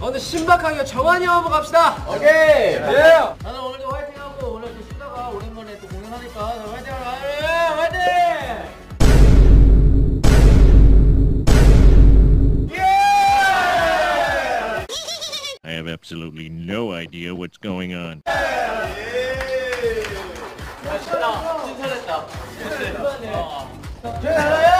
오늘 신박하게 정한이 형 한번 갑시다. 오케이. 예. 나는 오늘도 화이팅하고 오늘 또 쉬다가 오랜만에 또 공연하니까 화이팅하러 가요. 화이팅. 예. I have absolutely no idea what's going on. 예. 아, 신나. 신선했다. 예. 예.